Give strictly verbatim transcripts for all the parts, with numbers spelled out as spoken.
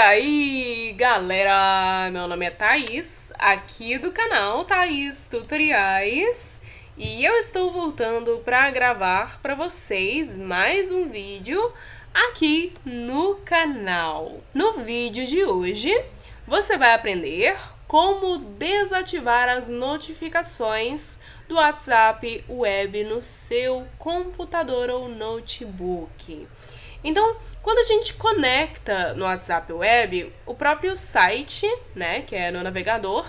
aí, galera, meu nome é Thaís, aqui do canal Thaís Tutoriais, e eu estou voltando para gravar para vocês mais um vídeo aqui no canal. No vídeo de hoje, você vai aprender como desativar as notificações do WhatsApp Web no seu computador ou notebook. Então, quando a gente conecta no WhatsApp Web, o próprio site, né, que é no navegador,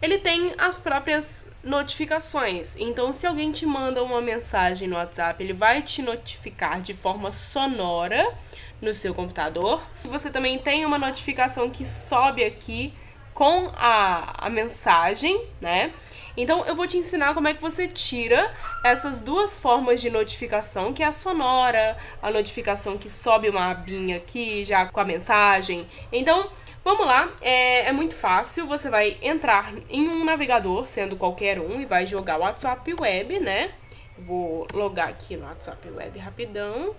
ele tem as próprias notificações. Então, se alguém te manda uma mensagem no WhatsApp, ele vai te notificar de forma sonora no seu computador. Você também tem uma notificação que sobe aqui com a, a mensagem, né? Então, eu vou te ensinar como é que você tira essas duas formas de notificação, que é a sonora, a notificação que sobe uma abinha aqui, já com a mensagem. Então, vamos lá, é, é muito fácil, você vai entrar em um navegador, sendo qualquer um, e vai jogar o WhatsApp Web, né? Vou logar aqui no WhatsApp Web rapidão.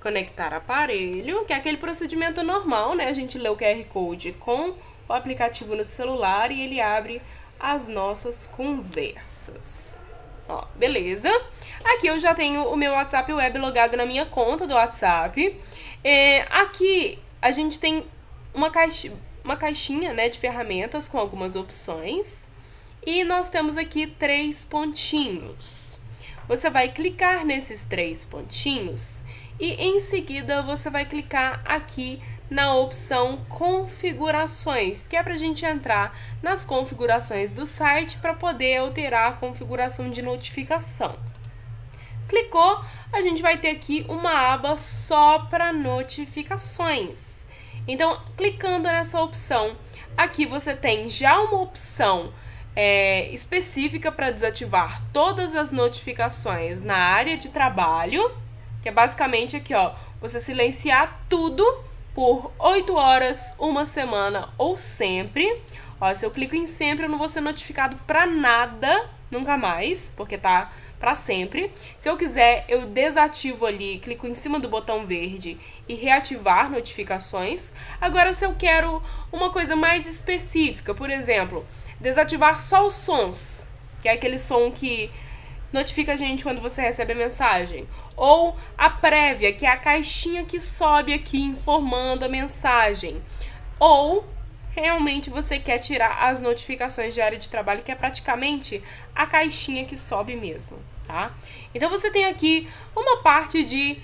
Conectar aparelho, que é aquele procedimento normal, né? A gente lê o Q R Code com o aplicativo no celular e ele abre as nossas conversas. Ó, beleza? Aqui eu já tenho o meu WhatsApp Web logado na minha conta do WhatsApp. É, aqui a gente tem uma, caixa, uma caixinha, né, de ferramentas com algumas opções. E nós temos aqui três pontinhos. Você vai clicar nesses três pontinhos e em seguida você vai clicar aqui na opção configurações, que é para a gente entrar nas configurações do site para poder alterar a configuração de notificação. Clicou, a gente vai ter aqui uma aba só para notificações. Então, clicando nessa opção, aqui você tem já uma opção É, específica para desativar todas as notificações na área de trabalho, que é basicamente aqui, ó, você silenciar tudo por oito horas, uma semana ou sempre. Ó, se eu clico em sempre, eu não vou ser notificado para nada, nunca mais, porque tá para sempre. Se eu quiser, eu desativo ali, clico em cima do botão verde e reativar notificações. Agora, se eu quero uma coisa mais específica, por exemplo, desativar só os sons, que é aquele som que notifica a gente quando você recebe a mensagem. Ou a prévia, que é a caixinha que sobe aqui informando a mensagem. Ou, realmente, você quer tirar as notificações de área de trabalho, que é praticamente a caixinha que sobe mesmo, tá? Então, você tem aqui uma parte de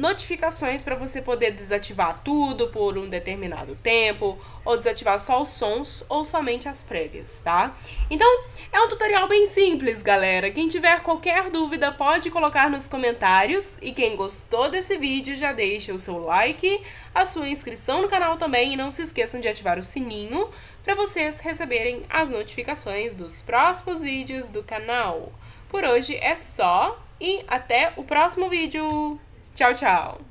notificações para você poder desativar tudo por um determinado tempo, ou desativar só os sons ou somente as prévias, tá? Então, é um tutorial bem simples, galera. Quem tiver qualquer dúvida pode colocar nos comentários, e quem gostou desse vídeo já deixa o seu like, a sua inscrição no canal também, e não se esqueçam de ativar o sininho para vocês receberem as notificações dos próximos vídeos do canal. Por hoje é só, e até o próximo vídeo! Tchau, tchau!